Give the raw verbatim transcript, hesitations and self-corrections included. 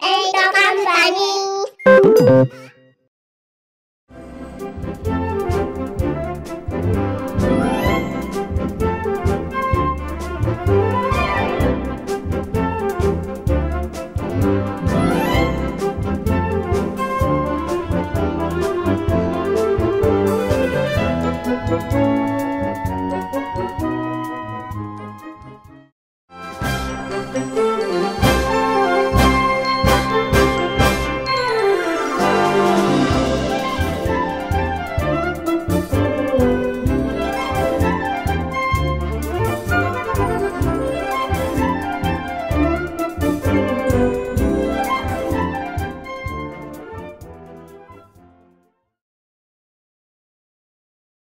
Eco Company. Thank you.